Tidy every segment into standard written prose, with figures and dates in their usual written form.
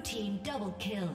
Blue team double kill.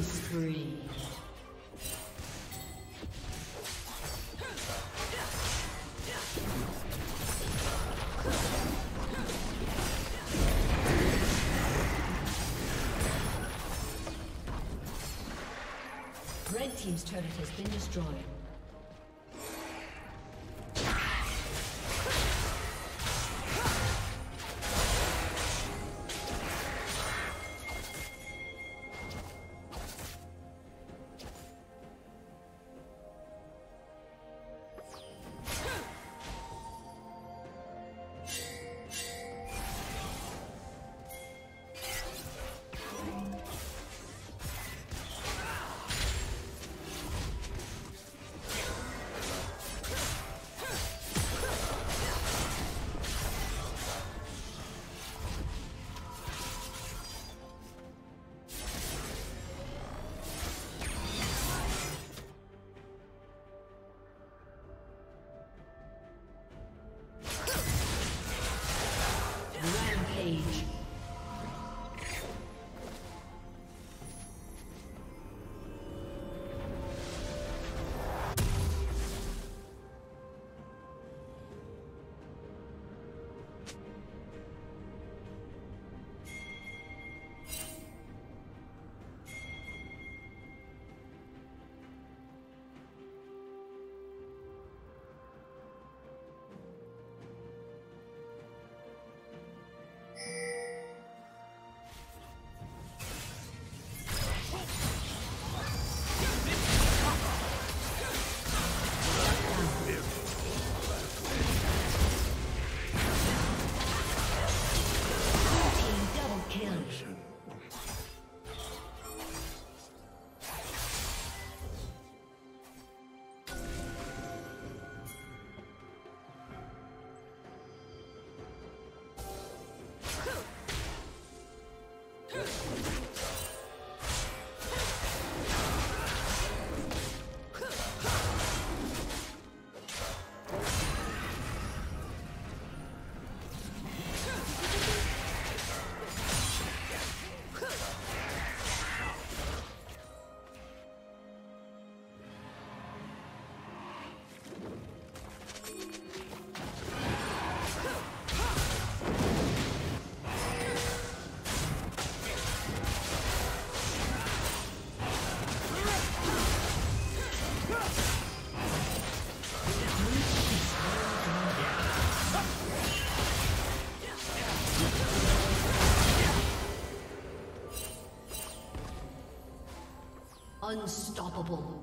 Spree. Red team's turret has been destroyed. Unstoppable.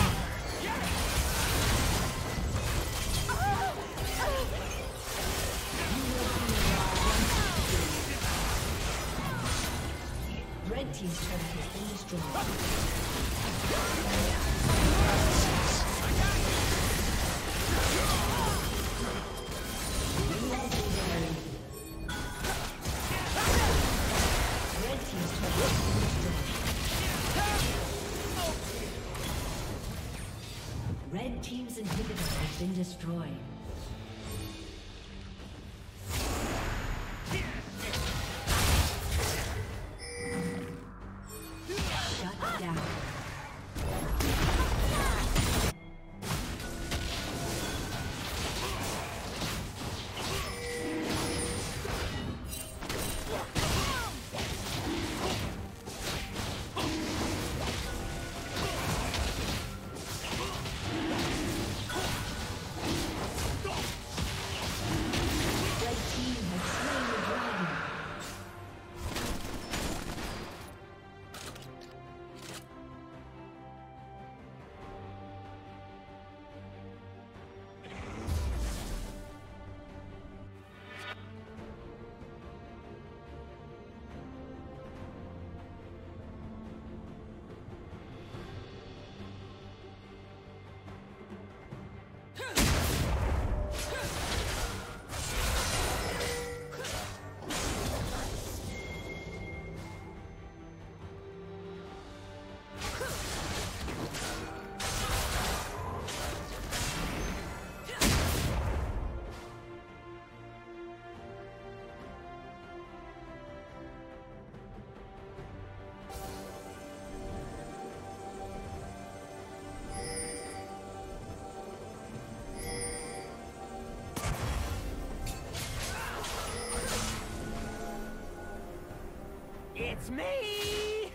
Red team's turret has been destroyed. been destroyed. Shut down. It's me!